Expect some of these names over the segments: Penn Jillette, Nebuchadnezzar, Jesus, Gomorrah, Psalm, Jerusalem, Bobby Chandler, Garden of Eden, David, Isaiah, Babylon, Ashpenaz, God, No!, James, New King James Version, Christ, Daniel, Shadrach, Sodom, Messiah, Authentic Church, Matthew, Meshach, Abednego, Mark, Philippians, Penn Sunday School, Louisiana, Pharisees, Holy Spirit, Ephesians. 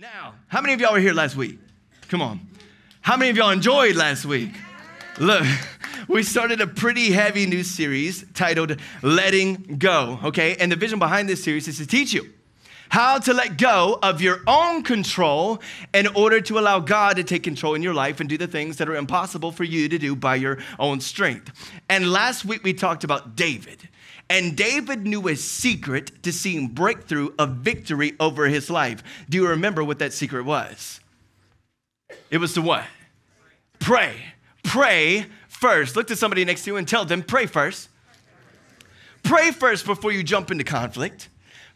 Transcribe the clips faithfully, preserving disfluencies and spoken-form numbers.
Now, how many of y'all were here last week? Come on. How many of y'all enjoyed last week? Look, we started a pretty heavy new series titled Letting Go, okay? And the vision behind this series is to teach you how to let go of your own control in order to allow God to take control in your life and do the things that are impossible for you to do by your own strength. And last week we talked about David. And David knew a secret to seeing breakthrough of victory over his life. Do you remember what that secret was? It was to what? Pray. Pray first. Look to somebody next to you and tell them, pray first. Pray first before you jump into conflict.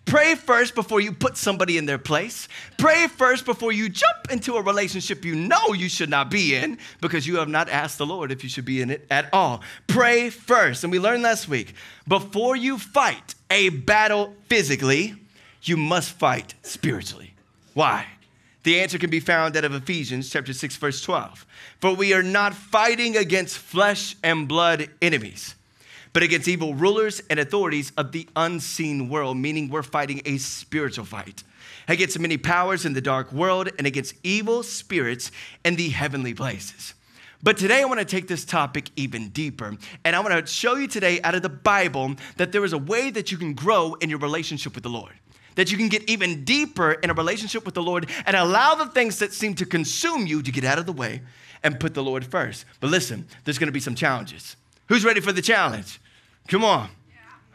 Pray first before you put somebody in their place. Pray first before you jump into a relationship you know you should not be in because you have not asked the Lord if you should be in it at all. Pray first. And we learned last week, before you fight a battle physically, you must fight spiritually. Why? The answer can be found out of Ephesians chapter six, verse twelve. For we are not fighting against flesh and blood enemies, but against evil rulers and authorities of the unseen world, meaning we're fighting a spiritual fight, against many powers in the dark world and against evil spirits in the heavenly places. But today I want to take this topic even deeper, and I want to show you today out of the Bible that there is a way that you can grow in your relationship with the Lord, that you can get even deeper in a relationship with the Lord and allow the things that seem to consume you to get out of the way and put the Lord first. But listen, there's going to be some challenges. Who's ready for the challenge? Come on.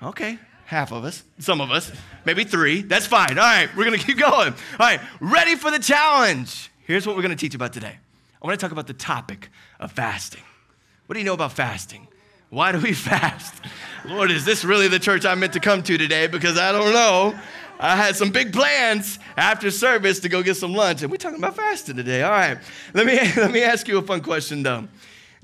Okay, half of us, some of us, maybe three. That's fine. All right, we're going to keep going. All right, ready for the challenge. Here's what we're going to teach about today. I want to talk about the topic of fasting. What do you know about fasting? Why do we fast? Lord, is this really the church I meant to come to today? Because I don't know. I had some big plans after service to go get some lunch, and we're talking about fasting today. All right, let me, let me ask you a fun question, though.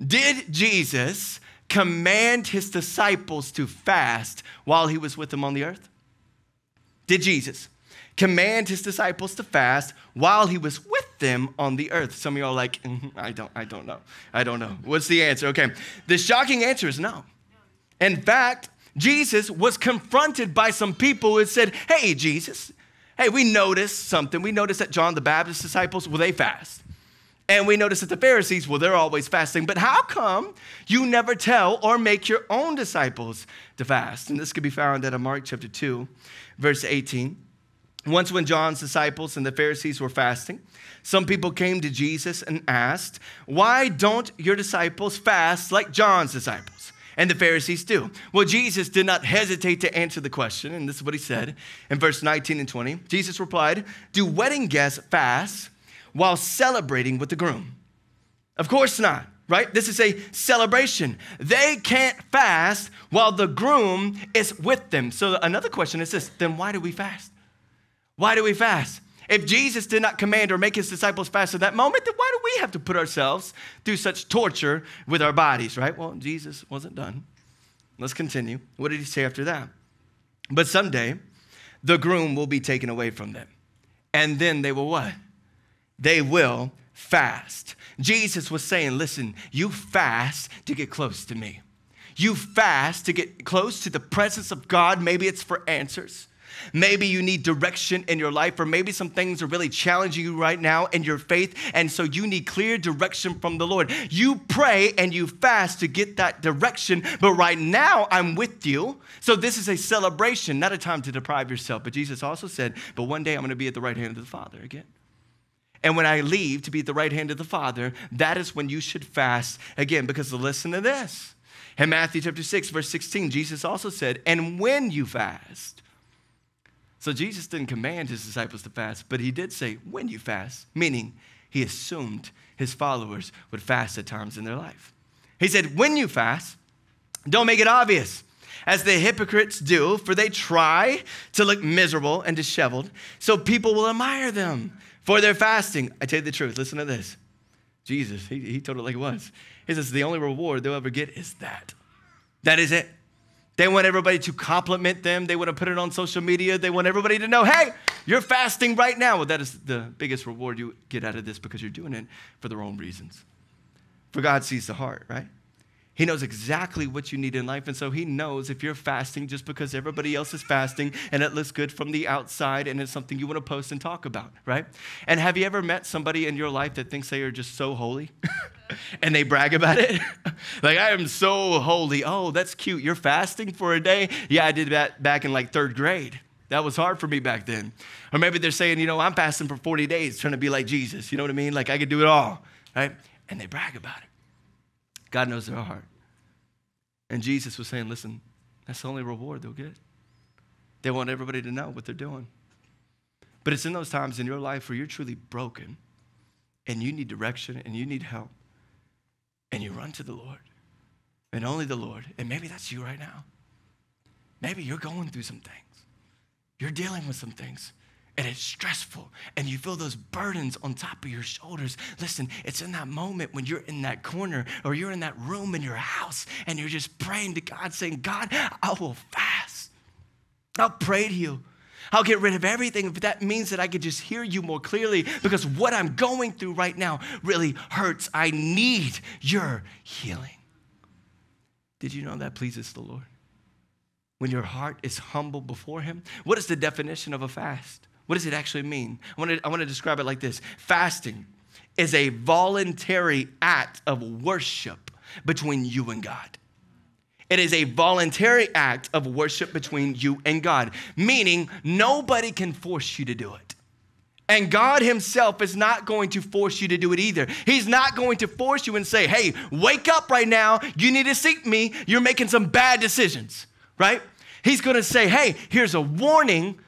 Did Jesus command his disciples to fast while he was with them on the earth? Did Jesus command his disciples to fast while he was with them on the earth? Some of y'all are like, mm-hmm, I don't, I don't know. I don't know. What's the answer? Okay. The shocking answer is no. In fact, Jesus was confronted by some people who said, hey, Jesus, hey, we noticed something. We noticed that John the Baptist's disciples, well, they fast. And we notice that the Pharisees, well, they're always fasting. But how come you never tell or make your own disciples to fast? And this could be found out of Mark chapter two, verse eighteen. Once when John's disciples and the Pharisees were fasting, some people came to Jesus and asked, why don't your disciples fast like John's disciples and the Pharisees do? Well, Jesus did not hesitate to answer the question. And this is what he said in verse nineteen and twenty. Jesus replied, do wedding guests fast while celebrating with the groom? Of course not, right? This is a celebration. They can't fast while the groom is with them. So another question is this, then why do we fast? Why do we fast? If Jesus did not command or make his disciples fast at that moment, then why do we have to put ourselves through such torture with our bodies, right? Well, Jesus wasn't done. Let's continue. What did he say after that? But someday the groom will be taken away from them. And then they will what? They will fast. Jesus was saying, listen, you fast to get close to me. You fast to get close to the presence of God. Maybe it's for answers. Maybe you need direction in your life, or maybe some things are really challenging you right now in your faith, and so you need clear direction from the Lord. You pray and you fast to get that direction, but right now I'm with you. So this is a celebration, not a time to deprive yourself. But Jesus also said, but one day I'm going to be at the right hand of the Father again. And when I leave to be at the right hand of the Father, that is when you should fast again. Because listen to this. In Matthew chapter six, verse sixteen, Jesus also said, and when you fast. So Jesus didn't command his disciples to fast, but he did say, when you fast, meaning he assumed his followers would fast at times in their life. He said, when you fast, don't make it obvious, as the hypocrites do, for they try to look miserable and disheveled, so people will admire them for their fasting. I tell you the truth, listen to this. Jesus, he, he told it like it was. He says, the only reward they'll ever get is that. That is it. They want everybody to compliment them. They want to put it on social media. They want everybody to know, hey, you're fasting right now. Well, that is the biggest reward you get out of this because you're doing it for the wrong reasons. For God sees the heart, right? He knows exactly what you need in life. And so he knows if you're fasting just because everybody else is fasting and it looks good from the outside and it's something you want to post and talk about, right? And have you ever met somebody in your life that thinks they are just so holy and they brag about it? Like, I am so holy. Oh, that's cute. You're fasting for a day? Yeah, I did that back in like third grade. That was hard for me back then. Or maybe they're saying, you know, I'm fasting for forty days, trying to be like Jesus. You know what I mean? Like, I could do it all, right? And they brag about it. God knows their heart. And Jesus was saying, listen, that's the only reward they'll get. They want everybody to know what they're doing. But it's in those times in your life where you're truly broken and you need direction and you need help and you run to the Lord and only the Lord. And maybe that's you right now. Maybe you're going through some things. You're dealing with some things. And it's stressful, and you feel those burdens on top of your shoulders. Listen, it's in that moment when you're in that corner or you're in that room in your house, and you're just praying to God, saying, God, I will fast. I'll pray to you. I'll get rid of everything, but that means that I could just hear you more clearly because what I'm going through right now really hurts. I need your healing. Did you know that pleases the Lord? When your heart is humble before him, what is the definition of a fast? What does it actually mean? I want, to, I want to describe it like this. Fasting is a voluntary act of worship between you and God. It is a voluntary act of worship between you and God, meaning nobody can force you to do it. And God himself is not going to force you to do it either. He's not going to force you and say, hey, wake up right now. You need to seek me. You're making some bad decisions, right? He's going to say, hey, here's a warning.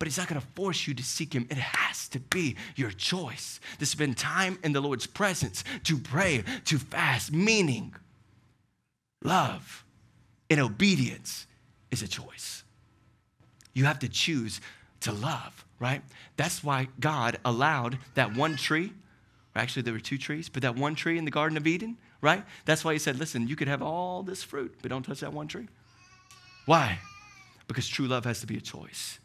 But he's not going to force you to seek him. It has to be your choice to spend time in the Lord's presence, to pray, to fast. Meaning, love and obedience is a choice. You have to choose to love, right? That's why God allowed that one tree, or actually there were two trees, but that one tree in the Garden of Eden, right? That's why he said, listen, you could have all this fruit, but don't touch that one tree. Why? Because true love has to be a choice.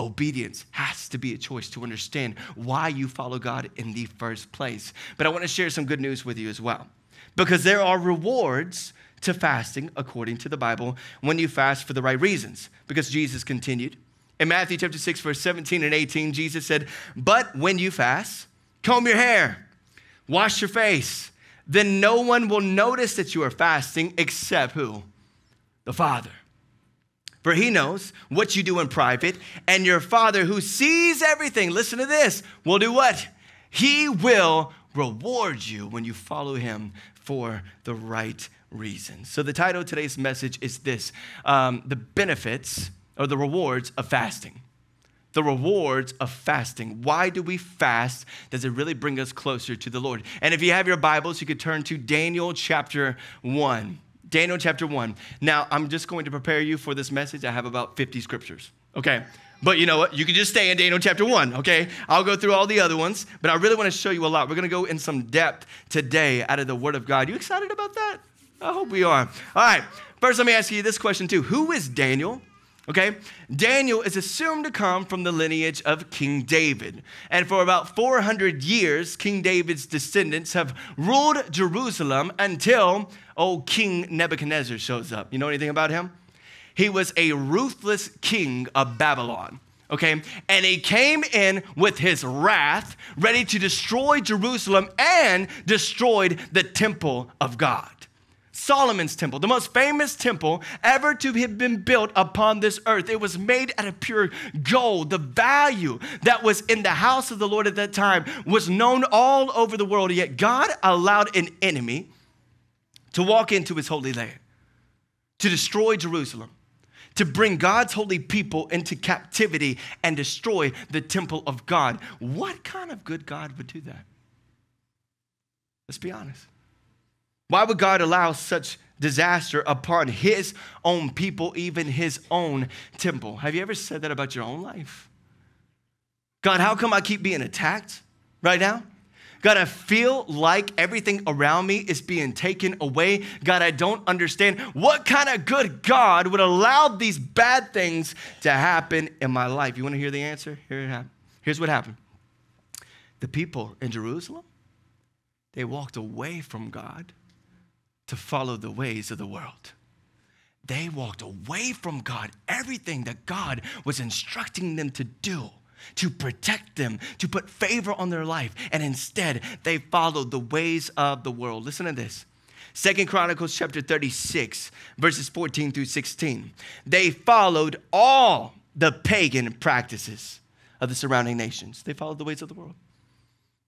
Obedience has to be a choice to understand why you follow God in the first place. But I want to share some good news with you as well, because there are rewards to fasting according to the Bible when you fast for the right reasons, because Jesus continued. In Matthew chapter six, verse seventeen and eighteen, Jesus said, but when you fast, comb your hair, wash your face, then no one will notice that you are fasting except who? The Father. For he knows what you do in private, and your Father who sees everything, listen to this, will do what? He will reward you when you follow him for the right reasons. So the title of today's message is this, um, the benefits or the rewards of fasting. The rewards of fasting. Why do we fast? Does it really bring us closer to the Lord? And if you have your Bibles, you could turn to Daniel chapter one. Daniel chapter one. Now, I'm just going to prepare you for this message. I have about fifty scriptures, okay? But you know what? You can just stay in Daniel chapter one, okay? I'll go through all the other ones, but I really want to show you a lot. We're going to go in some depth today out of the Word of God. You excited about that? I hope we are. All right. First, let me ask you this question too. Who is Daniel? Okay, Daniel is assumed to come from the lineage of King David. And for about four hundred years, King David's descendants have ruled Jerusalem until old King Nebuchadnezzar shows up. You know anything about him? He was a ruthless king of Babylon. Okay, and he came in with his wrath, ready to destroy Jerusalem and destroyed the temple of God. Solomon's temple, the most famous temple ever to have been built upon this earth. It was made out of pure gold. The value that was in the house of the Lord at that time was known all over the world, yet God allowed an enemy to walk into his holy land, to destroy Jerusalem, to bring God's holy people into captivity and destroy the temple of God. What kind of good God would do that? Let's be honest. Why would God allow such disaster upon his own people, even his own temple? Have you ever said that about your own life? God, how come I keep being attacked right now? God, I feel like everything around me is being taken away. God, I don't understand what kind of good God would allow these bad things to happen in my life. You want to hear the answer? Here it happened. Here's what happened. The people in Jerusalem, they walked away from God, to follow the ways of the world. They walked away from God, everything that God was instructing them to do, to protect them, to put favor on their life. And instead, they followed the ways of the world. Listen to this. Second Chronicles chapter thirty-six, verses fourteen through sixteen. They followed all the pagan practices of the surrounding nations. They followed the ways of the world.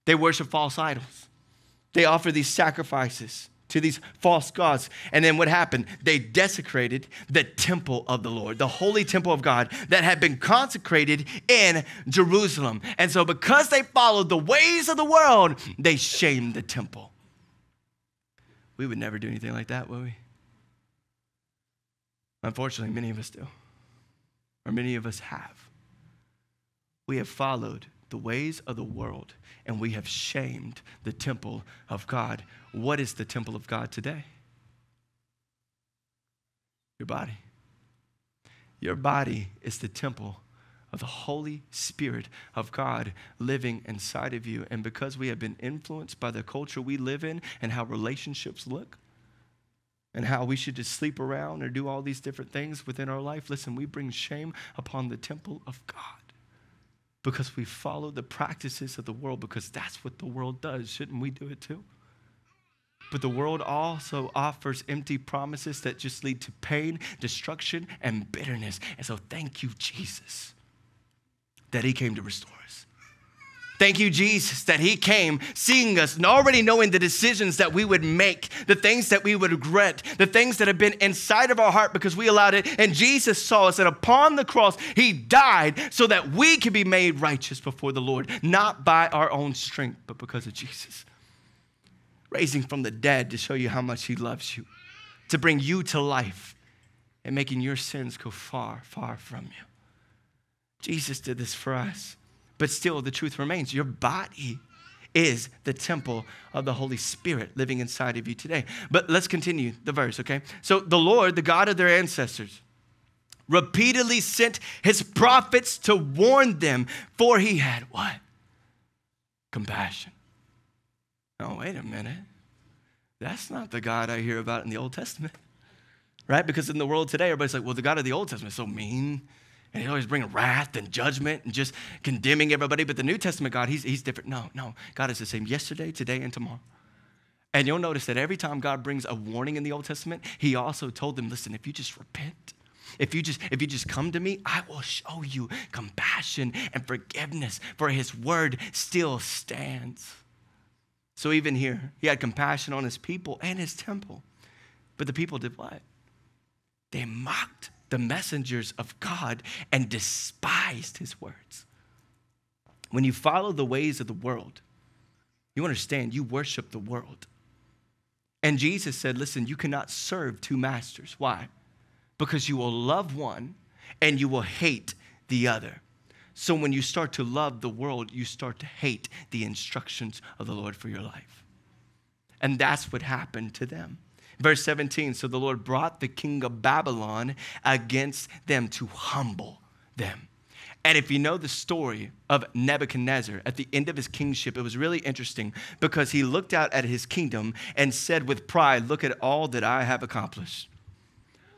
They worship false idols. They offer these sacrifices to these false gods. And then what happened? They desecrated the temple of the Lord, the holy temple of God that had been consecrated in Jerusalem. And so because they followed the ways of the world, they shamed the temple. We would never do anything like that, would we? Unfortunately, many of us do, or many of us have. We have followed the ways of the world, and we have shamed the temple of God. What is the temple of God today? Your body. Your body is the temple of the Holy Spirit of God living inside of you. And because we have been influenced by the culture we live in and how relationships look and how we should just sleep around or do all these different things within our life, listen, we bring shame upon the temple of God. Because we follow the practices of the world, because that's what the world does. Shouldn't we do it too? But the world also offers empty promises that just lead to pain, destruction, and bitterness. And so thank you, Jesus, that he came to restore us. Thank you, Jesus, that he came seeing us and already knowing the decisions that we would make, the things that we would regret, the things that have been inside of our heart because we allowed it. And Jesus saw us, and upon the cross, he died so that we could be made righteous before the Lord, not by our own strength, but because of Jesus. Raising from the dead to show you how much he loves you, to bring you to life and making your sins go far, far from you. Jesus did this for us. But still, the truth remains. Your body is the temple of the Holy Spirit living inside of you today. But let's continue the verse, okay? So the Lord, the God of their ancestors, repeatedly sent his prophets to warn them, for he had what? Compassion. Oh, wait a minute. That's not the God I hear about in the Old Testament, right? Because in the world today, everybody's like, well, the God of the Old Testament is so mean. And he's always bringing wrath and judgment and just condemning everybody. But the New Testament God, he's, he's different. No, no. God is the same yesterday, today, and tomorrow. And you'll notice that every time God brings a warning in the Old Testament, he also told them, listen, if you just repent, if you just, if you just come to me, I will show you compassion and forgiveness, for his word still stands. So even here, he had compassion on his people and his temple. But the people did what? They mocked the messengers of God and despised his words. When you follow the ways of the world, you understand you worship the world. And Jesus said, listen, you cannot serve two masters. Why? Because you will love one and you will hate the other. So when you start to love the world, you start to hate the instructions of the Lord for your life. And that's what happened to them. Verse seventeen, so the Lord brought the king of Babylon against them to humble them. And if you know the story of Nebuchadnezzar, at the end of his kingship, it was really interesting because he looked out at his kingdom and said with pride, look at all that I have accomplished.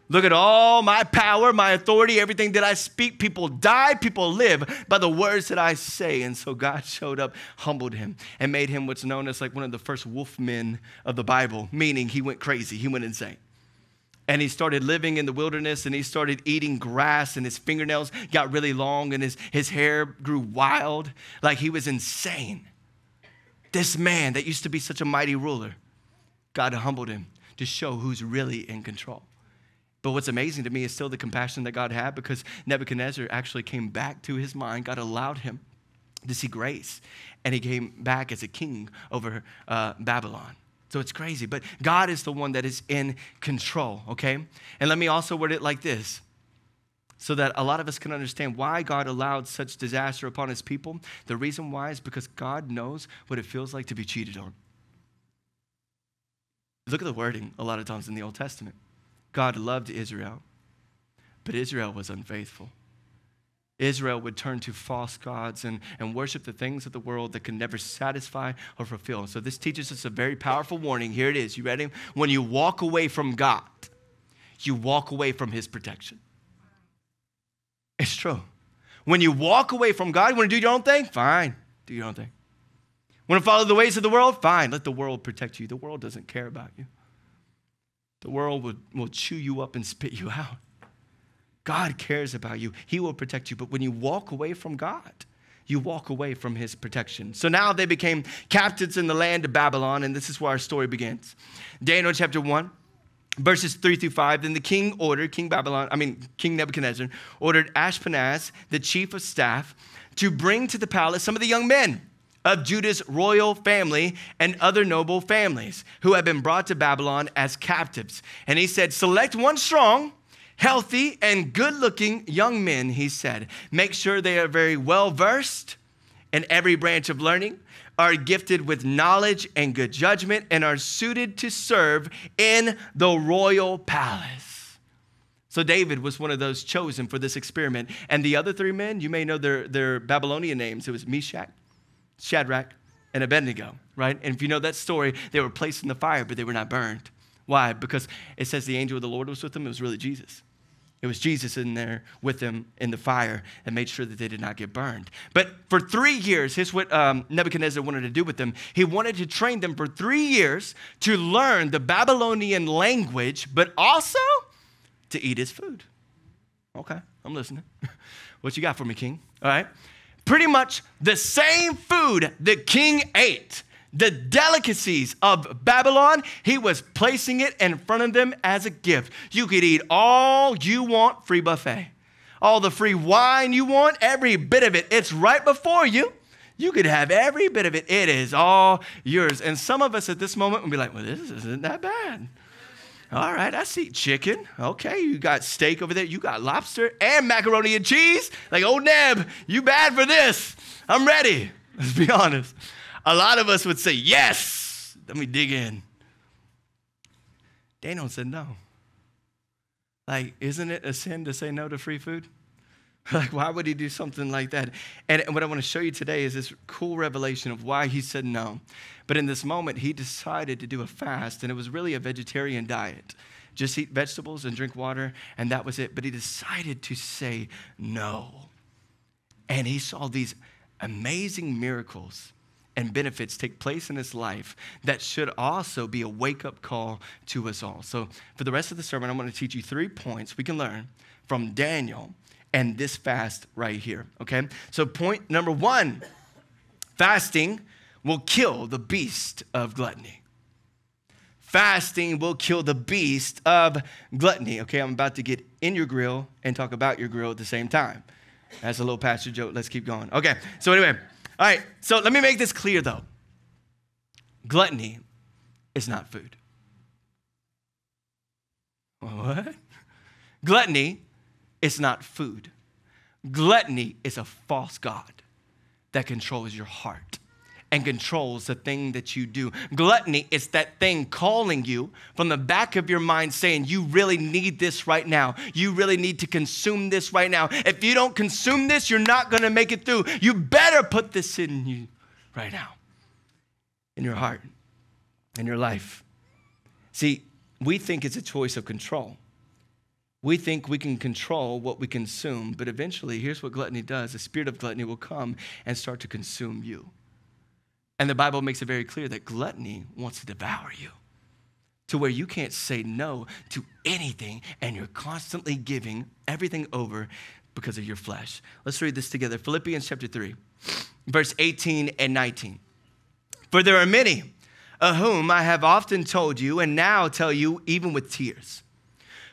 Look at all my power, my authority, everything that I speak. People die, people live by the words that I say. And so God showed up, humbled him, and made him what's known as like one of the first wolf men of the Bible, meaning he went crazy, he went insane. And he started living in the wilderness, and he started eating grass, and his fingernails got really long, and his, his hair grew wild. Like he was insane. This man that used to be such a mighty ruler, God humbled him to show who's really in control. But what's amazing to me is still the compassion that God had, because Nebuchadnezzar actually came back to his mind. God allowed him to see grace, and he came back as a king over uh, Babylon. So it's crazy, but God is the one that is in control, okay? And let me also word it like this, so that a lot of us can understand why God allowed such disaster upon his people. The reason why is because God knows what it feels like to be cheated on. Look at the wording a lot of times in the Old Testament. God loved Israel, but Israel was unfaithful. Israel would turn to false gods and, and worship the things of the world that can never satisfy or fulfill. So this teaches us a very powerful warning. Here it is. You ready? When you walk away from God, you walk away from his protection. It's true. When you walk away from God, you want to do your own thing? Fine. Do your own thing. Want to follow the ways of the world? Fine. Let the world protect you. The world doesn't care about you. The world will, will chew you up and spit you out. God cares about you. He will protect you. But when you walk away from God, you walk away from his protection. So now they became captives in the land of Babylon, and this is where our story begins. Daniel chapter one, verses three through five. Then the king ordered, King Babylon, I mean, King Nebuchadnezzar, ordered Ashpenaz, the chief of staff, to bring to the palace some of the young men of Judah's royal family and other noble families who had been brought to Babylon as captives. And he said, select one strong, healthy and good-looking young men, he said. Make sure they are very well-versed in every branch of learning, are gifted with knowledge and good judgment, and are suited to serve in the royal palace. So David was one of those chosen for this experiment. And the other three men, you may know their, their Babylonian names. It was Meshach, Shadrach, and Abednego, right? And if you know that story, they were placed in the fire, but they were not burned. Why? Because it says the angel of the Lord was with them. It was really Jesus. It was Jesus in there with them in the fire and made sure that they did not get burned. But for three years, here's what um, Nebuchadnezzar wanted to do with them. He wanted to train them for three years to learn the Babylonian language, but also to eat his food. Okay, I'm listening. What you got for me, King? All right. Pretty much the same food the king ate, the delicacies of Babylon, he was placing it in front of them as a gift. You could eat all you want, free buffet. All the free wine you want, every bit of it. It's right before you. You could have every bit of it. It is all yours. And some of us at this moment will be like, well, this isn't that bad. All right, I see chicken. Okay, you got steak over there. You got lobster and macaroni and cheese. Like, oh, Neb, you bad for this. I'm ready. Let's be honest. A lot of us would say, yes, let me dig in. Daniel said no. Like, isn't it a sin to say no to free food? Like, why would he do something like that? And what I want to show you today is this cool revelation of why he said no. But in this moment, he decided to do a fast, and it was really a vegetarian diet. Just eat vegetables and drink water, and that was it. But he decided to say no. And he saw these amazing miracles and benefits take place in his life that should also be a wake-up call to us all. So for the rest of the sermon, I'm going to teach you three points we can learn from Daniel and this fast right here, okay? So point number one, fasting will kill the beast of gluttony. Fasting will kill the beast of gluttony. Okay, I'm about to get in your grill and talk about your grill at the same time. That's a little pastor joke. Let's keep going. Okay, so anyway. All right, so let me make this clear, though. Gluttony is not food. What? Gluttony is not food. Gluttony is a false god that controls your heart and controls the thing that you do. Gluttony is that thing calling you from the back of your mind saying, you really need this right now. You really need to consume this right now. If you don't consume this, you're not gonna make it through. You better put this in you right now, in your heart, in your life. See, we think it's a choice of control. We think we can control what we consume, but eventually, here's what gluttony does. The spirit of gluttony will come and start to consume you. And the Bible makes it very clear that gluttony wants to devour you to where you can't say no to anything and you're constantly giving everything over because of your flesh. Let's read this together. Philippians chapter three, verse eighteen and nineteen. For there are many of whom I have often told you and now tell you even with tears,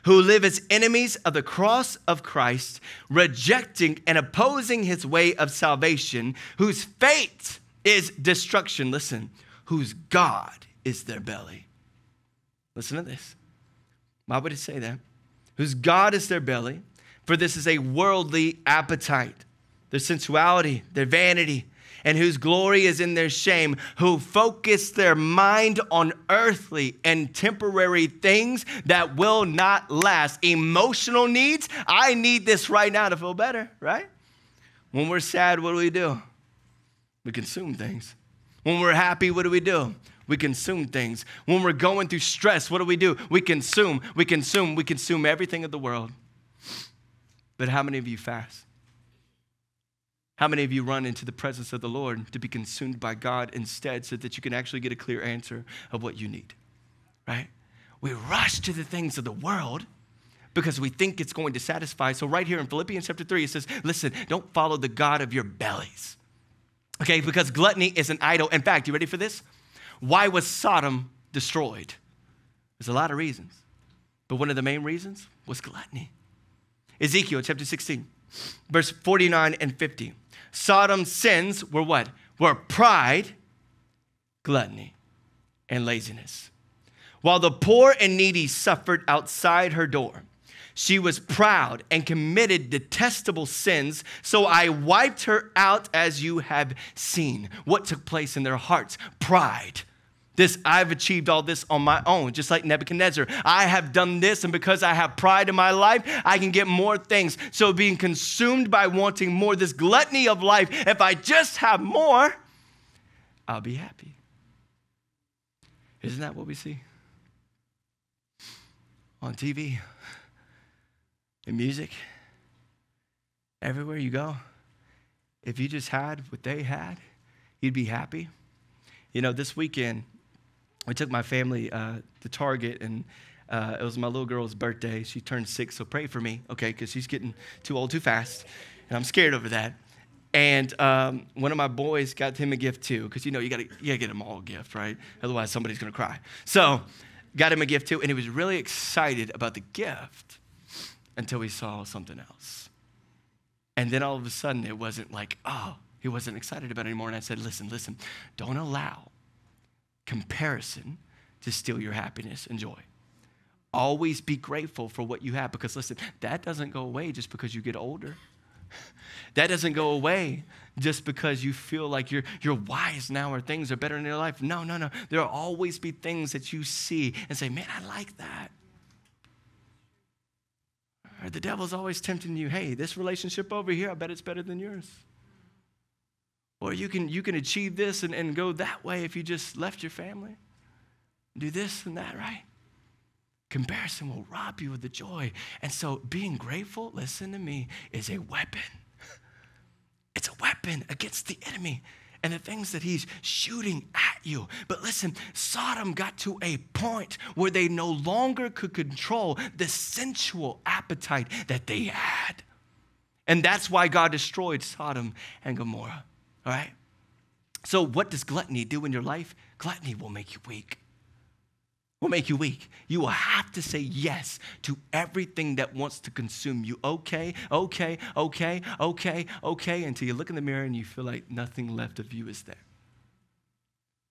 who live as enemies of the cross of Christ, rejecting and opposing his way of salvation, whose fate is destruction, listen, whose god is their belly. Listen to this. Why would it say that? Whose god is their belly, for this is a worldly appetite, their sensuality, their vanity, and whose glory is in their shame, who focus their mind on earthly and temporary things that will not last. Emotional needs, I need this right now to feel better, right? When we're sad, what do we do? We consume things. When we're happy, what do we do? We consume things. When we're going through stress, what do we do? We consume, we consume, we consume everything of the world. But how many of you fast? How many of you run into the presence of the Lord to be consumed by God instead so that you can actually get a clear answer of what you need, right? We rush to the things of the world because we think it's going to satisfy. So right here in Philippians chapter three, it says, listen, don't follow the God of your bellies. Okay, because gluttony is an idol. In fact, you ready for this? Why was Sodom destroyed? There's a lot of reasons. But one of the main reasons was gluttony. Ezekiel chapter sixteen, verse forty-nine and fifty. Sodom's sins were what? Were pride, gluttony, and laziness. While the poor and needy suffered outside her door, she was proud and committed detestable sins, so I wiped her out as you have seen. What took place in their hearts? Pride. This, I've achieved all this on my own, just like Nebuchadnezzar. I have done this, and because I have pride in my life, I can get more things. So being consumed by wanting more, this gluttony of life, if I just have more, I'll be happy. Isn't that what we see on T V? In music, everywhere you go, if you just had what they had, you'd be happy. You know, this weekend, I took my family uh, to Target, and uh, it was my little girl's birthday. She turned six, so pray for me, okay, because she's getting too old too fast, and I'm scared over that. And um, one of my boys got him a gift, too, because, you know, you got to you gotta get them all a gift, right? Otherwise, somebody's going to cry. So got him a gift, too, and he was really excited about the gift, until we saw something else. And then all of a sudden, it wasn't like, oh, he wasn't excited about it anymore. And I said, listen, listen, don't allow comparison to steal your happiness and joy. Always be grateful for what you have, because listen, that doesn't go away just because you get older. That doesn't go away just because you feel like you're, you're wise now or things are better in your life. No, no, no. There will always be things that you see and say, man, I like that. Or the devil's always tempting you, hey, this relationship over here, I bet it's better than yours. Or you can you can achieve this and, and go that way if you just left your family. Do this and that, right? Comparison will rob you of the joy. And so being grateful, listen to me, is a weapon. It's a weapon against the enemy and the things that he's shooting at you. But listen, Sodom got to a point where they no longer could control the sensual appetite that they had. And that's why God destroyed Sodom and Gomorrah, all right? So what does gluttony do in your life? Gluttony will make you weak. Will make you weak. You will have to say yes to everything that wants to consume you. Okay, okay, okay, okay, okay, until you look in the mirror and you feel like nothing left of you is there.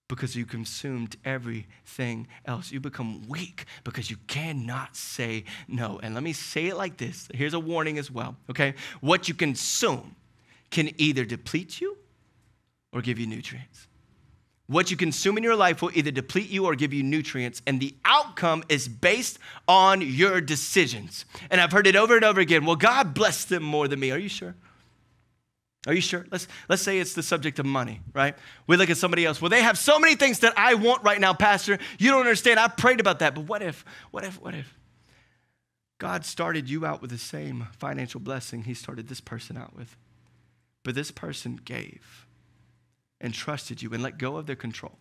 Because you consumed everything else. You become weak because you cannot say no. And let me say it like this. Here's a warning as well, okay? What you consume can either deplete you or give you nutrients. What you consume in your life will either deplete you or give you nutrients, and the outcome is based on your decisions. And I've heard it over and over again. Well, God blessed them more than me. Are you sure? Are you sure? Let's, let's say it's the subject of money, right? We look at somebody else. Well, they have so many things that I want right now, Pastor. You don't understand. I prayed about that. But what if, what if, what if God started you out with the same financial blessing he started this person out with? But this person gave and trusted you and let go of their control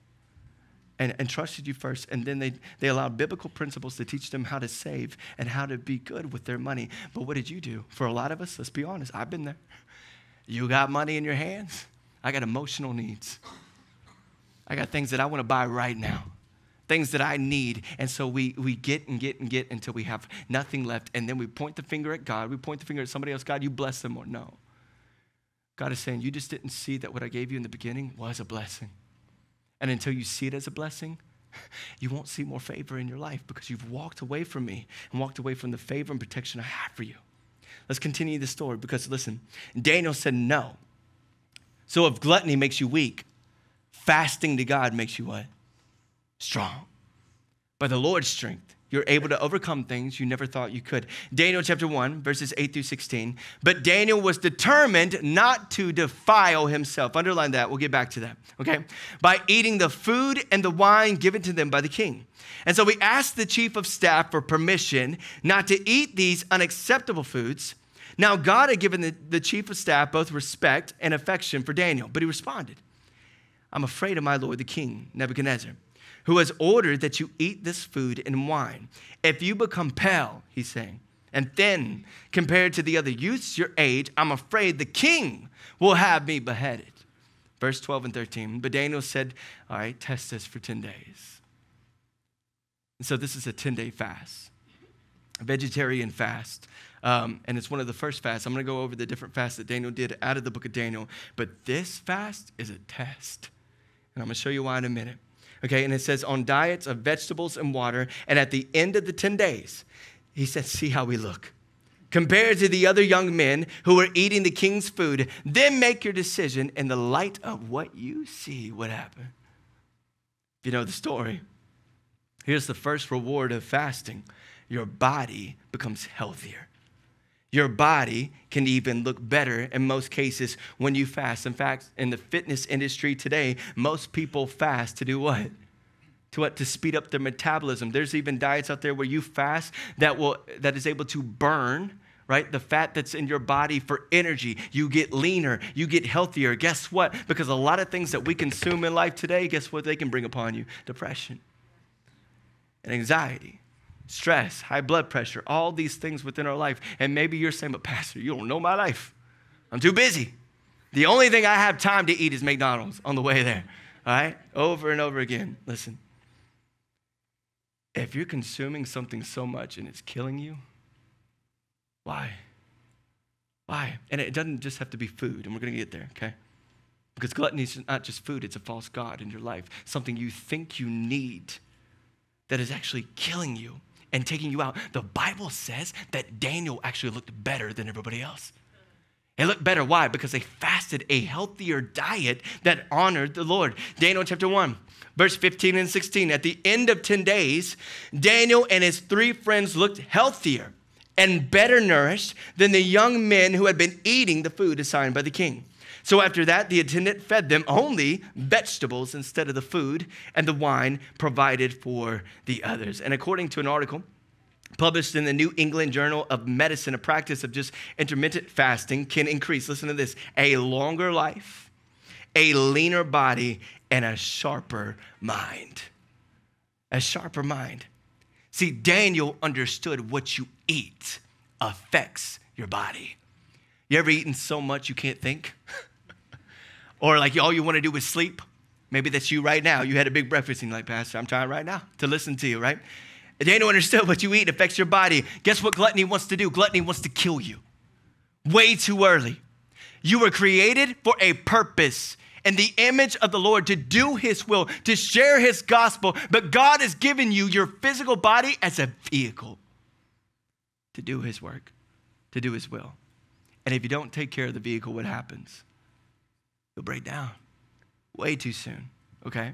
and, and trusted you first. And then they, they allowed biblical principles to teach them how to save and how to be good with their money. But what did you do? For a lot of us, let's be honest, I've been there. You got money in your hands. I got emotional needs. I got things that I want to buy right now, things that I need. And so we, we get and get and get until we have nothing left. And then we point the finger at God. We point the finger at somebody else. God, you bless them or no. God is saying, you just didn't see that what I gave you in the beginning was a blessing. And until you see it as a blessing, you won't see more favor in your life because you've walked away from me and walked away from the favor and protection I have for you. Let's continue the story because, listen, Daniel said no. So if gluttony makes you weak, fasting to God makes you what? Strong. By the Lord's strength, You're able to overcome things you never thought you could. Daniel chapter one, verses eight through sixteen. But Daniel was determined not to defile himself. Underline that. We'll get back to that, okay? By eating the food and the wine given to them by the king. And so we asked the chief of staff for permission not to eat these unacceptable foods. Now God had given the, the chief of staff both respect and affection for Daniel. But he responded, I'm afraid of my lord, the king, Nebuchadnezzar, who has ordered that you eat this food and wine. If you become pale, he's saying, and thin compared to the other youths your age, I'm afraid the king will have me beheaded. Verse twelve and thirteen, but Daniel said, all right, test us for ten days. And so this is a ten-day fast, a vegetarian fast. Um, and it's one of the first fasts. I'm going to go over the different fasts that Daniel did out of the book of Daniel. But this fast is a test. And I'm going to show you why in a minute. Okay, and it says on diets of vegetables and water. And at the end of the ten days, he says, see how we look compared to the other young men who are eating the king's food. Then make your decision in the light of what you see would happen. If you know the story, here's the first reward of fasting. Your body becomes healthier. Your body can even look better in most cases when you fast. In fact, in the fitness industry today, most people fast to do what? To what? To speed up their metabolism. There's even diets out there where you fast that will that is able to burn, right, the fat that's in your body for energy. You get leaner. You get healthier. Guess what? Because a lot of things that we consume in life today, guess what they can bring upon you? Depression and anxiety. Stress, high blood pressure, all these things within our life. And maybe you're saying, but Pastor, you don't know my life. I'm too busy. The only thing I have time to eat is McDonald's on the way there. All right? Over and over again. Listen, if you're consuming something so much and it's killing you, why? Why? And it doesn't just have to be food, and we're going to get there, okay? Because gluttony is not just food. It's a false god in your life, something you think you need that is actually killing you and taking you out. The Bible says that Daniel actually looked better than everybody else. It looked better. Why? Because they fasted a healthier diet that honored the Lord. Daniel chapter one, verse fifteen and sixteen. At the end of ten days, Daniel and his three friends looked healthier and better nourished than the young men who had been eating the food assigned by the king. So after that, the attendant fed them only vegetables instead of the food and the wine provided for the others. And according to an article published in the New England Journal of Medicine, a practice of just intermittent fasting can increase, listen to this, a longer life, a leaner body, and a sharper mind. A sharper mind. See, Daniel understood what you eat affects your body. You ever eaten so much you can't think? Or like all you want to do is sleep. Maybe that's you right now. You had a big breakfast and you're like, Pastor, I'm trying right now to listen to you, right? Daniel understood what you eat affects your body. Guess what gluttony wants to do? Gluttony wants to kill you way too early. You were created for a purpose and the image of the Lord to do his will, to share his gospel. But God has given you your physical body as a vehicle to do his work, to do his will. And if you don't take care of the vehicle, what happens? You'll break down way too soon, okay?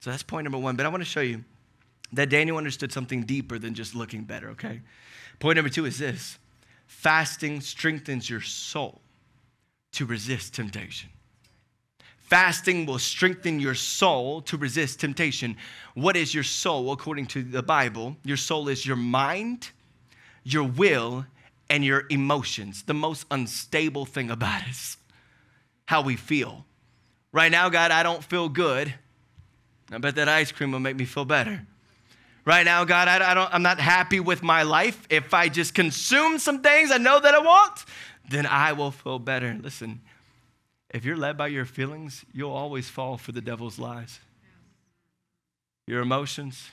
So that's point number one. But I want to show you that Daniel understood something deeper than just looking better, okay? Point number two is this. Fasting strengthens your soul to resist temptation. Fasting will strengthen your soul to resist temptation. What is your soul? According to the Bible, your soul is your mind, your will, and your emotions. The most unstable thing about us. How we feel. Right now, God, I don't feel good. I bet that ice cream will make me feel better. Right now, God, I don't, I'm not happy with my life. If I just consume some things I know that I want, then I will feel better. Listen, if you're led by your feelings, you'll always fall for the devil's lies. Your emotions,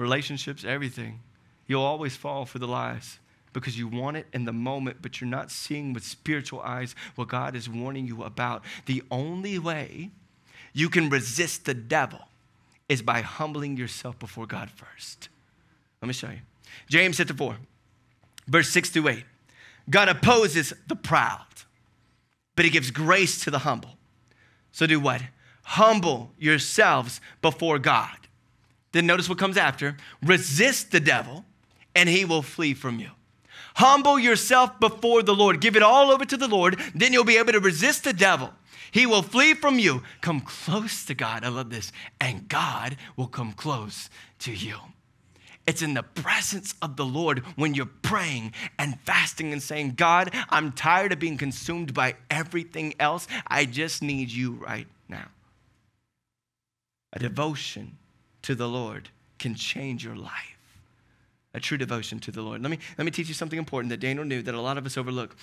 relationships, everything. You'll always fall for the lies. Because you want it in the moment, but you're not seeing with spiritual eyes what God is warning you about. The only way you can resist the devil is by humbling yourself before God first. Let me show you. James chapter four, verse six through eight. God opposes the proud, but he gives grace to the humble. So do what? Humble yourselves before God. Then notice what comes after. Resist the devil, and he will flee from you. Humble yourself before the Lord. Give it all over to the Lord. Then you'll be able to resist the devil. He will flee from you. Come close to God. I love this. And God will come close to you. It's in the presence of the Lord when you're praying and fasting and saying, God, I'm tired of being consumed by everything else. I just need you right now. A devotion to the Lord can change your life. A true devotion to the Lord. Let me, let me teach you something important that Daniel knew that a lot of us overlook.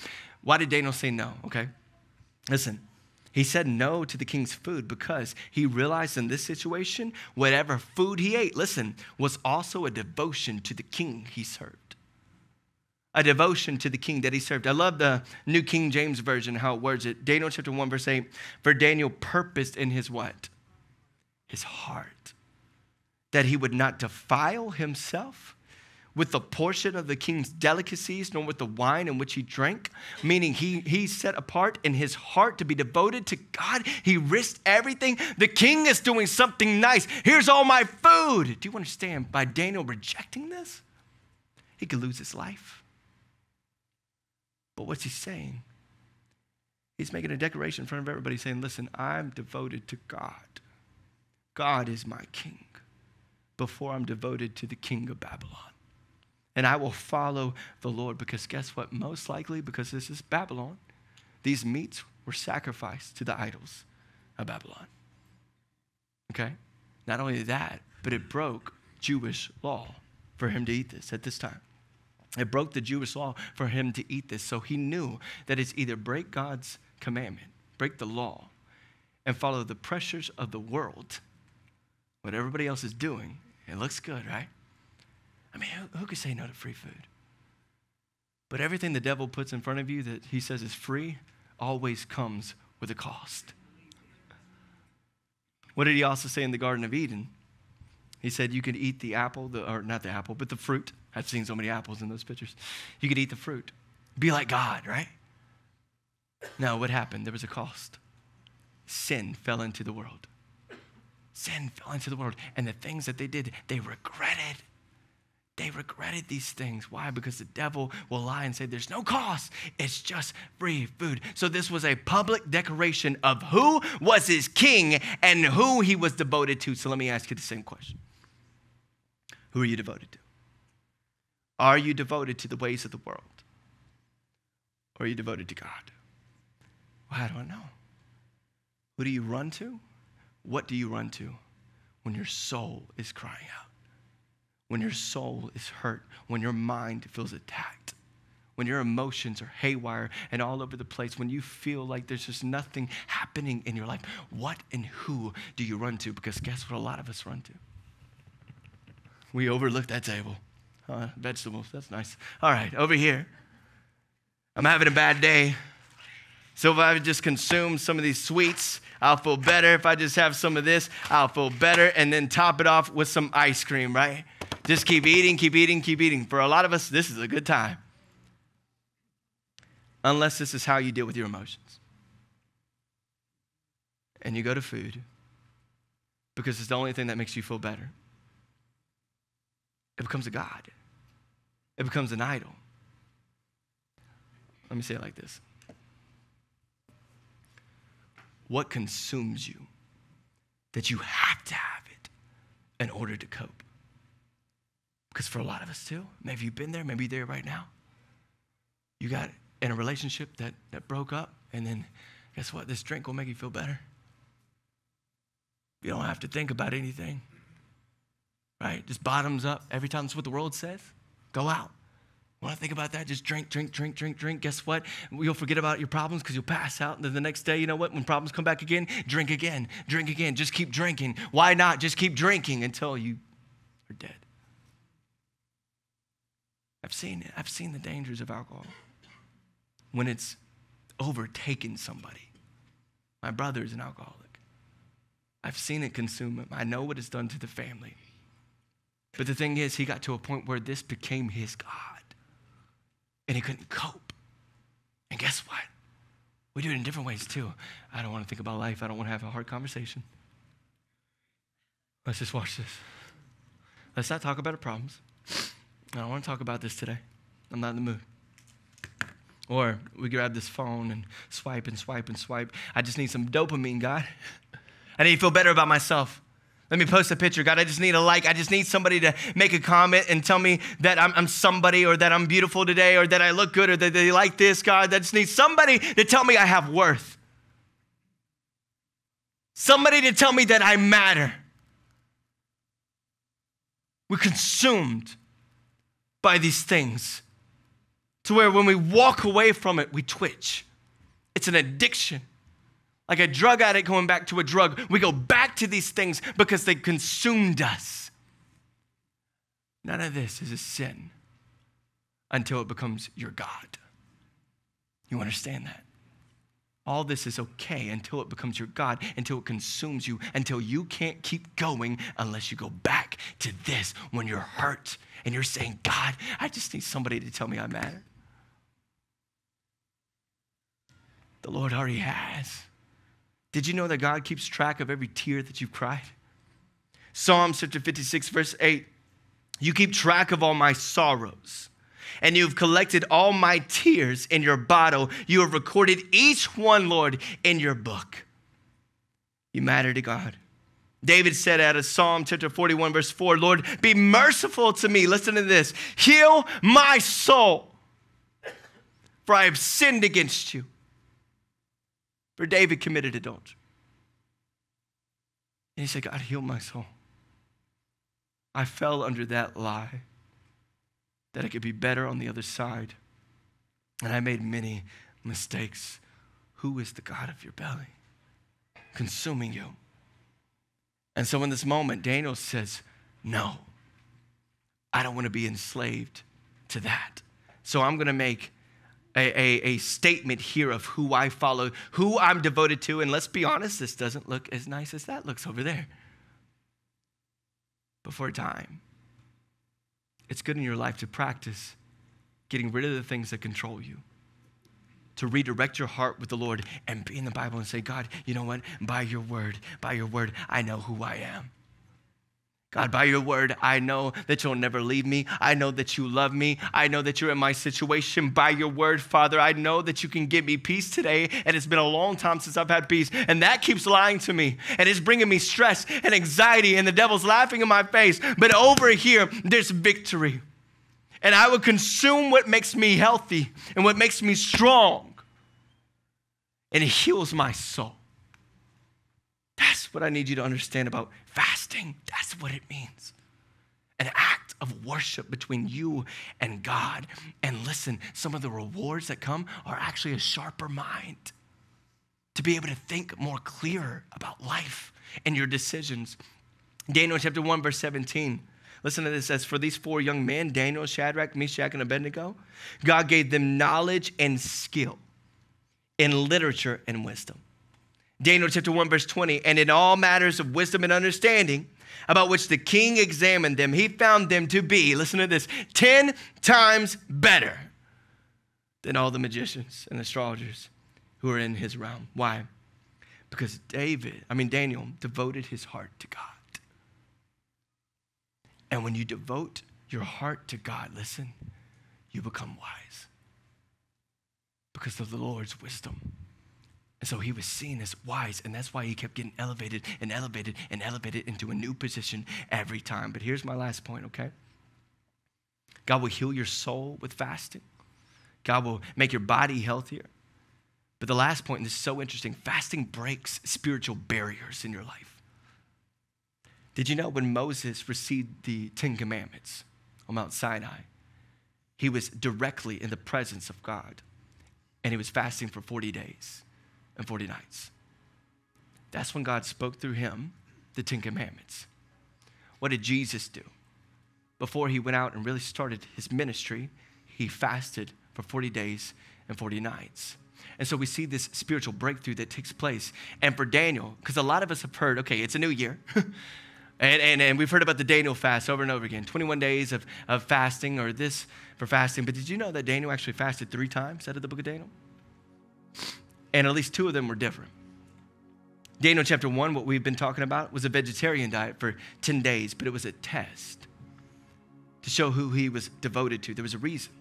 Why did Daniel say no? Okay, listen. He said no to the king's food because he realized in this situation, whatever food he ate, listen, was also a devotion to the king he served. A devotion to the king that he served. I love the New King James Version, how it words it. Daniel chapter one, verse eight, for Daniel purposed in his what? His heart, that he would not defile himself with the portion of the king's delicacies, nor with the wine in which he drank, meaning he, he set apart in his heart to be devoted to God. He risked everything. The king is doing something nice. Here's all my food. Do you understand? By Daniel rejecting this, he could lose his life. But what's he saying? He's making a declaration in front of everybody saying, listen, I'm devoted to God. God is my king before I'm devoted to the king of Babylon. And I will follow the Lord because guess what? Most likely, because this is Babylon, these meats were sacrificed to the idols of Babylon. Okay? Not only that, but it broke Jewish law for him to eat this at this time. It broke the Jewish law for him to eat this. So he knew that it's either break God's commandment, break the law, and follow the pressures of the world, what everybody else is doing. It looks good, right? I mean, who, who could say no to free food? But everything the devil puts in front of you that he says is free always comes with a cost. What did he also say in the Garden of Eden? He said you could eat the apple, the, or not the apple, but the fruit. I've seen so many apples in those pictures. You could eat the fruit. Be like God, right? No, what happened? There was a cost. Sin fell into the world. Sin fell into the world. And the things that they did, they regretted. They regretted these things. Why? Because the devil will lie and say, there's no cost. It's just free food. So this was a public declaration of who was his king and who he was devoted to. So let me ask you the same question. Who are you devoted to? Are you devoted to the ways of the world? Or are you devoted to God? Well, how do I know? Who do you run to? What do you run to when your soul is crying out? When your soul is hurt, when your mind feels attacked, when your emotions are haywire and all over the place, when you feel like there's just nothing happening in your life, what and who do you run to? Because guess what a lot of us run to? We overlook that table. Uh, vegetables, that's nice. All right, over here. I'm having a bad day. So if I just consume some of these sweets, I'll feel better. If I just have some of this, I'll feel better. And then top it off with some ice cream, right? Just keep eating, keep eating, keep eating. For a lot of us, this is a good time. Unless this is how you deal with your emotions. And you go to food because it's the only thing that makes you feel better. It becomes a god. It becomes an idol. Let me say it like this. What consumes you that you have to have it in order to cope? Because for a lot of us too, maybe you've been there, maybe you're there right now. You got in a relationship that, that broke up, and then guess what? This drink will make you feel better. You don't have to think about anything, right? Just bottoms up. Every time that's what the world says, go out. Want to think about that? Just drink, drink, drink, drink, drink. Guess what? You'll forget about your problems because you'll pass out. And then the next day, you know what? When problems come back again, drink again, drink again. Just keep drinking. Why not? Just keep drinking until you are dead. I've seen it. I've seen the dangers of alcohol when it's overtaken somebody. My brother is an alcoholic. I've seen it consume him. I know what it's done to the family. But the thing is, he got to a point where this became his God. And he couldn't cope. And guess what? We do it in different ways too. I don't want to think about life. I don't want to have a hard conversation. Let's just watch this. Let's not talk about our problems. I don't want to talk about this today. I'm not in the mood. Or we grab this phone and swipe and swipe and swipe. I just need some dopamine, God. I need to feel better about myself. Let me post a picture. God, I just need a like. I just need somebody to make a comment and tell me that I'm, I'm somebody, or that I'm beautiful today, or that I look good, or that they like this, God. I just need somebody to tell me I have worth. Somebody to tell me that I matter. We're consumed by these things to where when we walk away from it, we twitch. It's an addiction. Like a drug addict going back to a drug, we go back to these things because they consumed us. None of this is a sin until it becomes your God. You understand that? All this is okay until it becomes your God, until it consumes you, until you can't keep going unless you go back to this when you're hurt and you're saying, God, I just need somebody to tell me I matter. The Lord already has. Did you know that God keeps track of every tear that you've cried? Psalm chapter fifty-six, verse eight. You keep track of all my sorrows, and you've collected all my tears in your bottle. You have recorded each one, Lord, in your book. You matter to God. David said out of Psalm chapter forty-one, verse four, Lord, be merciful to me. Listen to this. Heal my soul, for I have sinned against you. For David committed adultery. And he said, God, heal my soul. I fell under that lie that I could be better on the other side. And I made many mistakes. Who is the God of your belly? Consuming you. And so in this moment, Daniel says, no, I don't want to be enslaved to that. So I'm going to make A, a, a statement here of who I follow, who I'm devoted to. And let's be honest, this doesn't look as nice as that looks over there. But for a time, it's good in your life to practice getting rid of the things that control you, to redirect your heart with the Lord and be in the Bible and say, God, you know what? By your word, by your word, I know who I am. God, by your word, I know that you'll never leave me. I know that you love me. I know that you're in my situation. By your word, Father, I know that you can give me peace today. And it's been a long time since I've had peace. And that keeps lying to me. And it's bringing me stress and anxiety. And the devil's laughing in my face. But over here, there's victory. And I will consume what makes me healthy and what makes me strong. And it heals my soul. That's what I need you to understand about fasting. That's what it means. An act of worship between you and God. And listen, some of the rewards that come are actually a sharper mind, to be able to think more clearer about life and your decisions. Daniel chapter one, verse seventeen. Listen to this. It says, for these four young men, Daniel, Shadrach, Meshach, and Abednego, God gave them knowledge and skill in literature and wisdom. Daniel chapter one, verse twenty, and in all matters of wisdom and understanding about which the king examined them, he found them to be, listen to this, ten times better than all the magicians and astrologers who are in his realm. Why? Because David, I mean Daniel, devoted his heart to God. And when you devote your heart to God, listen, you become wise because of the Lord's wisdom. And so he was seen as wise, and that's why he kept getting elevated and elevated and elevated into a new position every time. But here's my last point, okay? God will heal your soul with fasting. God will make your body healthier. But the last point, and this is so interesting, fasting breaks spiritual barriers in your life. Did you know when Moses received the Ten Commandments on Mount Sinai, he was directly in the presence of God, and he was fasting for forty days. And forty nights. That's when God spoke through him the Ten Commandments. What did Jesus do? Before he went out and really started his ministry, he fasted for forty days and forty nights. And so we see this spiritual breakthrough that takes place. And for Daniel, because a lot of us have heard, okay, it's a new year. And, and, and we've heard about the Daniel fast over and over again, twenty-one days of, of fasting or this for fasting. But did you know that Daniel actually fasted three times out of the book of Daniel? And at least two of them were different. Daniel chapter one, what we've been talking about, was a vegetarian diet for ten days, but it was a test to show who he was devoted to. There was a reason.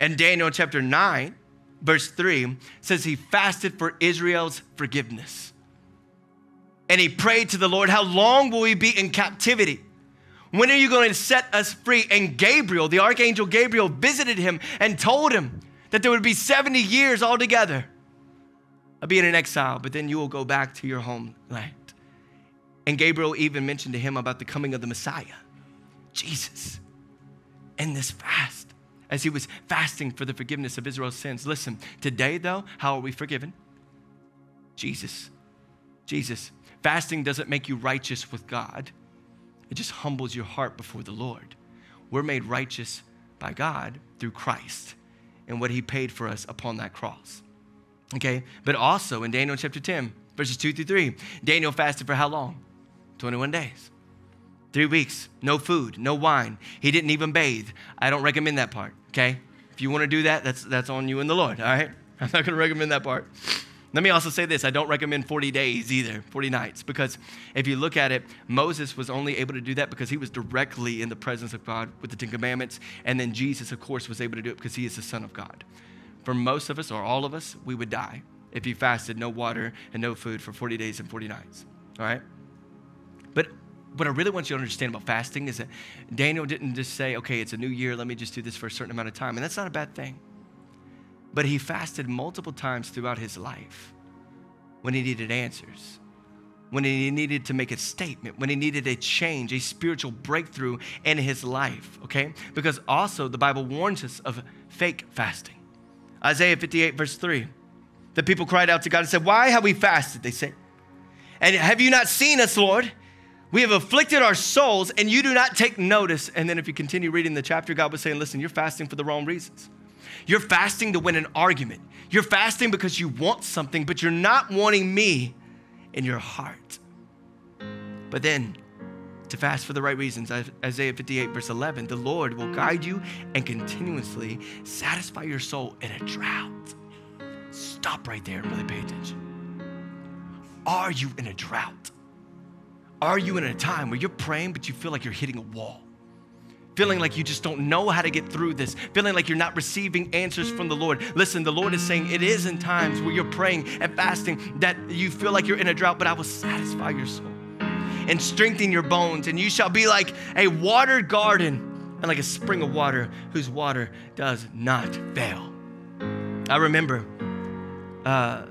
And Daniel chapter nine, verse three, says he fasted for Israel's forgiveness. And he prayed to the Lord, how long will we be in captivity? When are you going to set us free? And Gabriel, the archangel Gabriel, visited him and told him that there would be seventy years altogether of being in exile, but then you will go back to your homeland. And Gabriel even mentioned to him about the coming of the Messiah, Jesus, in this fast, as he was fasting for the forgiveness of Israel's sins. Listen, today though, how are we forgiven? Jesus, Jesus. Fasting doesn't make you righteous with God. It just humbles your heart before the Lord. We're made righteous by God through Christ and what he paid for us upon that cross. Okay, but also in Daniel chapter ten, verses two through three, Daniel fasted for how long? twenty-one days. Three weeks, no food, no wine. He didn't even bathe. I don't recommend that part, okay? If you want to do that, that's that's on you and the Lord, all right? I'm not going to recommend that part. Let me also say this. I don't recommend forty days either, forty nights, because if you look at it, Moses was only able to do that because he was directly in the presence of God with the Ten Commandments, and then Jesus, of course, was able to do it because he is the Son of God. For most of us, or all of us, we would die if you fasted no water and no food for forty days and forty nights, all right? But what I really want you to understand about fasting is that Daniel didn't just say, okay, it's a new year, let me just do this for a certain amount of time. And that's not a bad thing. But he fasted multiple times throughout his life when he needed answers, when he needed to make a statement, when he needed a change, a spiritual breakthrough in his life, okay? Because also the Bible warns us of fake fasting. Isaiah fifty-eight, verse three, the people cried out to God and said, why have we fasted, they say. And have you not seen us, Lord? We have afflicted our souls and you do not take notice. And then if you continue reading the chapter, God was saying, listen, you're fasting for the wrong reasons. You're fasting to win an argument. You're fasting because you want something, but you're not wanting me in your heart. But then to fast for the right reasons, Isaiah fifty-eight verse eleven, the Lord will guide you and continuously satisfy your soul in a drought. Stop right there and really pay attention. Are you in a drought? Are you in a time where you're praying, but you feel like you're hitting a wall? Feeling like you just don't know how to get through this. Feeling like you're not receiving answers from the Lord. Listen, the Lord is saying it is in times where you're praying and fasting that you feel like you're in a drought, but I will satisfy your soul and strengthen your bones. And you shall be like a watered garden and like a spring of water whose water does not fail. I remember uh,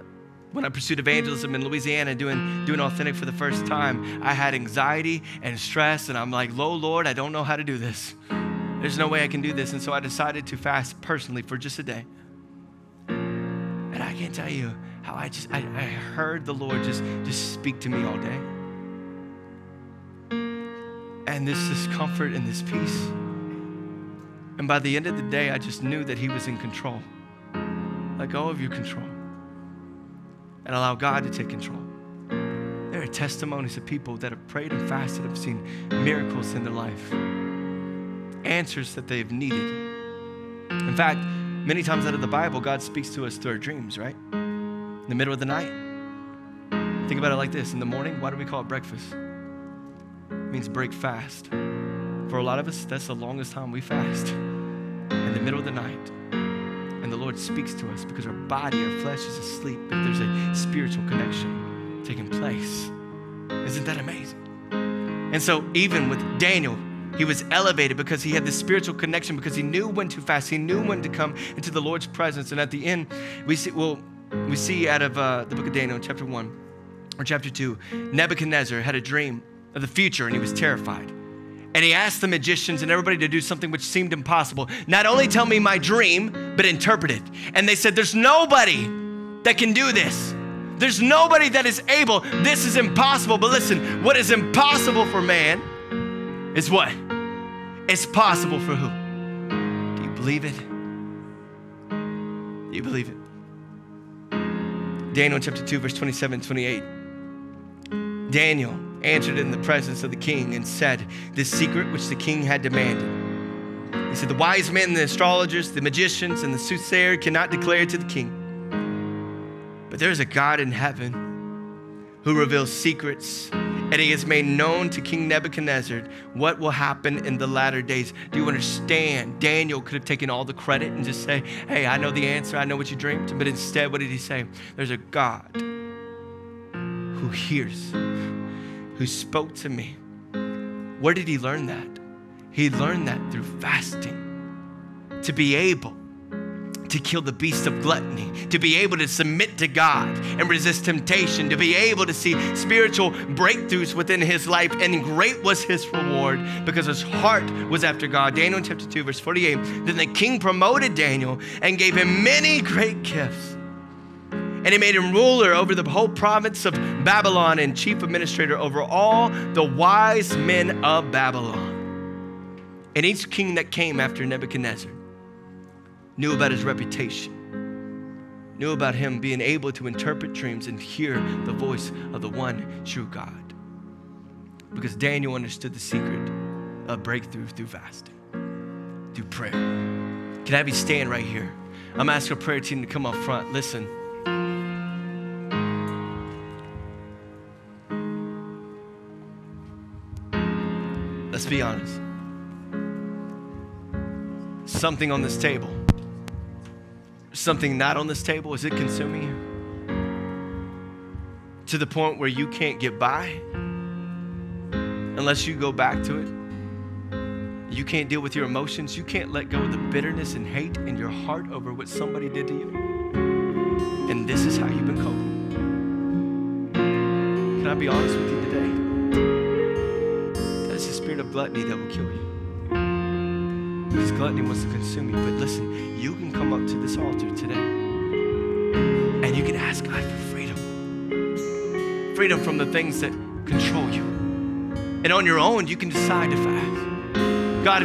when I pursued evangelism in Louisiana, doing, doing Authentic for the first time, I had anxiety and stress, and I'm like, "Lo, Lord, I don't know how to do this. There's no way I can do this." And so I decided to fast personally for just a day. And I can't tell you how I just, I, I heard the Lord just, just speak to me all day. And this discomfort and this peace. And by the end of the day, I just knew that he was in control. Let go of your control and allow God to take control. There are testimonies of people that have prayed and fasted, have seen miracles in their life, answers that they've needed. In fact, many times out of the Bible, God speaks to us through our dreams, right? In the middle of the night. Think about it like this. In the morning, why do we call it breakfast? It means break fast. For a lot of us, that's the longest time we fast, in the middle of the night. And the Lord speaks to us because our body, our flesh is asleep, but there's a spiritual connection taking place. Isn't that amazing? And so even with Daniel, he was elevated because he had this spiritual connection, because he knew when to fast. He knew when to come into the Lord's presence. And at the end, we see, well, we see out of uh, the book of Daniel, chapter one or chapter two, Nebuchadnezzar had a dream of the future and he was terrified. And he asked the magicians and everybody to do something which seemed impossible. Not only tell me my dream, but interpret it. And they said, there's nobody that can do this. There's nobody that is able. This is impossible. But listen, what is impossible for man is what? It's possible for who? Do you believe it? Do you believe it? Daniel chapter two, verse twenty-seven, twenty-eight. Daniel answered in the presence of the king and said, this secret which the king had demanded. He said, the wise men, the astrologers, the magicians, and the soothsayer cannot declare it to the king. But there is a God in heaven who reveals secrets and he has made known to King Nebuchadnezzar what will happen in the latter days. Do you understand? Daniel could have taken all the credit and just say, hey, I know the answer. I know what you dreamed. But instead, what did he say? There's a God who hears, who spoke to me. Where did he learn that? He learned that through fasting. To be able to kill the beast of gluttony, to be able to submit to God and resist temptation, to be able to see spiritual breakthroughs within his life, and great was his reward because his heart was after God. Daniel chapter two, verse forty-eight, then the king promoted Daniel and gave him many great gifts. And he made him ruler over the whole province of Babylon and chief administrator over all the wise men of Babylon. And each king that came after Nebuchadnezzar knew about his reputation, knew about him being able to interpret dreams and hear the voice of the one true God. Because Daniel understood the secret of breakthrough through fasting, through prayer. Can I be standing right here? I'm asking a prayer team to come up front. Listen. Let's be honest. Something on this table, something not on this table, is it consuming you to the point where you can't get by unless you go back to it? You can't deal with your emotions. You can't let go of the bitterness and hate in your heart over what somebody did to you. And this is how you've been coping. Can I be honest with you today? That is the spirit of gluttony that will kill you. Because gluttony wants to consume you. But listen, you can come up to this altar today and you can ask God for freedom. Freedom from the things that control you. And on your own, you can decide to fast. God,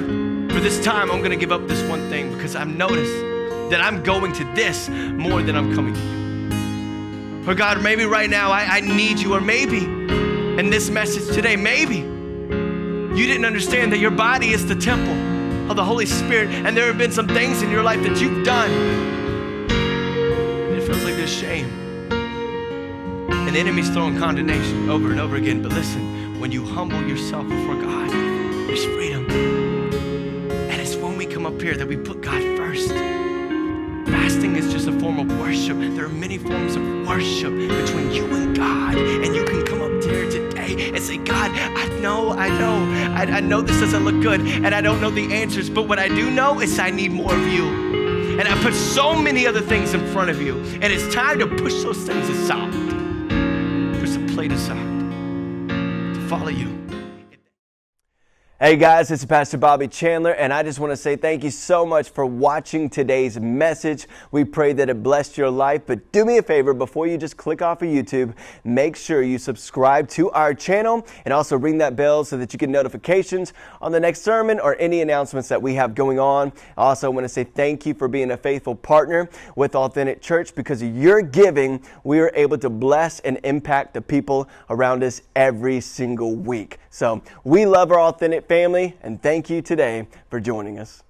for this time, I'm going to give up this one thing because I've noticed that I'm going to this more than I'm coming to you. Or God, maybe right now I, I need you. Or maybe in this message today, maybe you didn't understand that your body is the temple of the Holy Spirit, and there have been some things in your life that you've done, and it feels like there's shame, and the enemy's throwing condemnation over and over again. But listen, when you humble yourself before God, there's freedom. And it's when we come up here that we put God first. Fasting is just a form of worship. There are many forms of worship between you and God, and you can come up here today and say, God, I know, I know, I, I know this doesn't look good, and I don't know the answers, but what I do know is I need more of you. And I put so many other things in front of you, and it's time to push those things aside, push the plate aside, to follow you. Hey guys, it's Pastor Bobby Chandler, and I just want to say thank you so much for watching today's message. We pray that it blessed your life, but do me a favor, before you just click off of YouTube, make sure you subscribe to our channel and also ring that bell so that you get notifications on the next sermon or any announcements that we have going on. I also want to say thank you for being a faithful partner with Authentic Church. Because of your giving, we are able to bless and impact the people around us every single week. So we love our Authentic family, and thank you today for joining us.